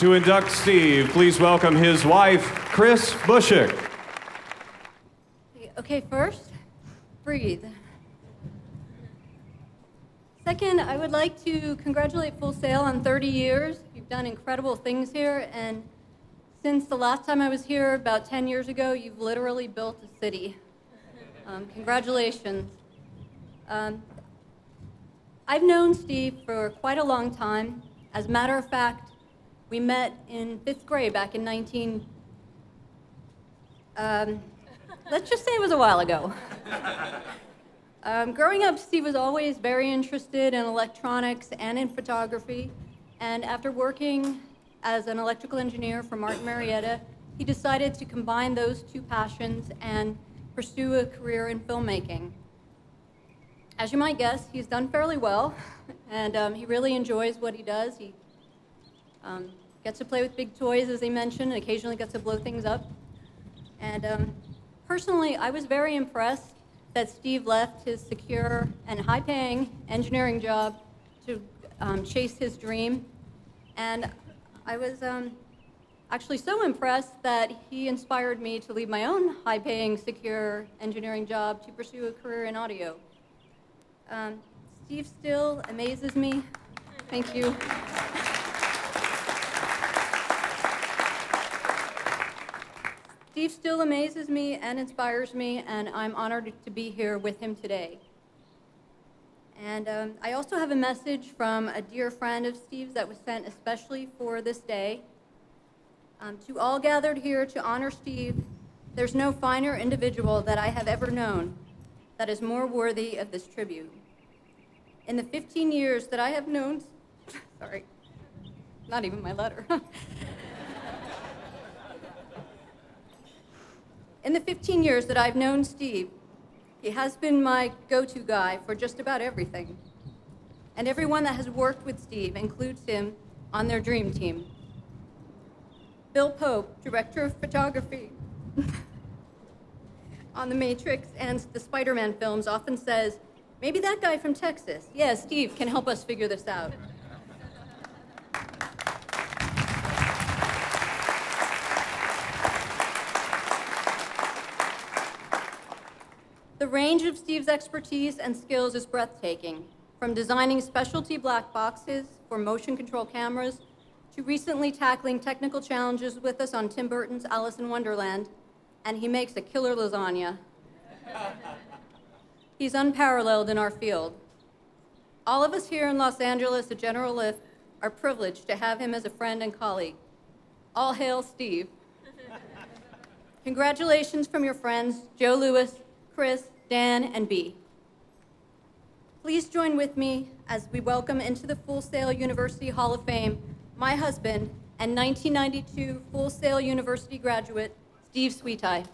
To induct Steve, please welcome his wife, Chris Bushick. Okay, first, breathe. Second, I would like to congratulate Full Sail on 30 years. You've done incredible things here, and since the last time I was here, about 10 years ago, you've literally built a city. Congratulations. I've known Steve for quite a long time. As a matter of fact, we met in 5th grade back in let's just say it was a while ago. Growing up, Steve was always very interested in electronics and in photography. And after working as an electrical engineer for Martin Marietta, he decided to combine those two passions and pursue a career in filmmaking. As you might guess, he's done fairly well, and he really enjoys what he does. He gets to play with big toys, as he mentioned, and occasionally gets to blow things up. And personally, I was very impressed that Steve left his secure and high-paying engineering job to chase his dream. And I was actually so impressed that he inspired me to leave my own high-paying, secure engineering job to pursue a career in audio. Steve still amazes me. Thank you. Steve still amazes me and inspires me, and I'm honored to be here with him today. And I also have a message from a dear friend of Steve's that was sent especially for this day. To all gathered here to honor Steve, there's no finer individual that I have ever known that is more worthy of this tribute. In the 15 years that I have known, sorry, not even my letter. In the 15 years that I've known Steve, he has been my go-to guy for just about everything. And everyone that has worked with Steve includes him on their dream team. Bill Pope, director of photography, on The Matrix and the Spider-Man films, often says, maybe that guy from Texas, yeah, Steve, can help us figure this out. The range of Steve's expertise and skills is breathtaking, from designing specialty black boxes for motion control cameras to recently tackling technical challenges with us on Tim Burton's Alice in Wonderland, and he makes a killer lasagna. He's unparalleled in our field. All of us here in Los Angeles at General Lift are privileged to have him as a friend and colleague. All hail Steve. Congratulations from your friends, Joe Lewis, Chris, Dan, and Bea. Please join with me as we welcome into the Full Sail University Hall of Fame my husband and 1992 Full Sail University graduate, Steve Switaj.